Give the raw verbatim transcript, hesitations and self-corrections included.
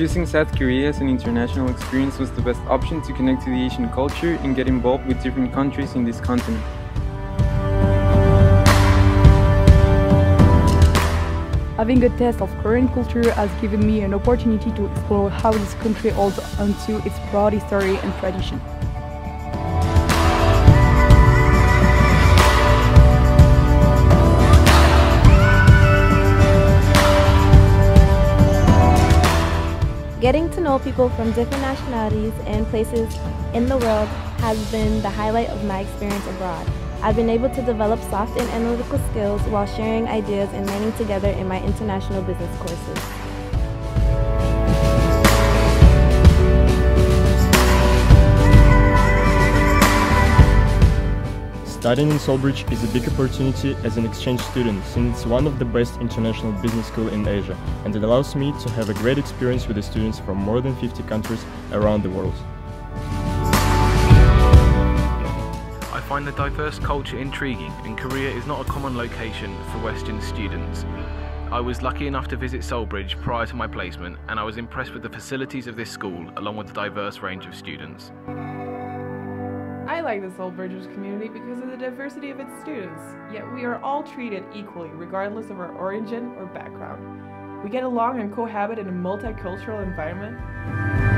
Choosing South Korea as an international experience was the best option to connect to the Asian culture and get involved with different countries in this continent. Having a taste of Korean culture has given me an opportunity to explore how this country holds onto its broad history and tradition. Getting to know people from different nationalities and places in the world has been the highlight of my experience abroad. I've been able to develop soft and analytical skills while sharing ideas and learning together in my international business courses. Studying in SolBridge is a big opportunity as an exchange student, since it's one of the best international business schools in Asia, and it allows me to have a great experience with the students from more than fifty countries around the world. I find the diverse culture intriguing, and Korea is not a common location for Western students. I was lucky enough to visit SolBridge prior to my placement, and I was impressed with the facilities of this school along with the diverse range of students. I like the SolBridge community because of the diversity of its students, yet we are all treated equally regardless of our origin or background. We get along and cohabit in a multicultural environment.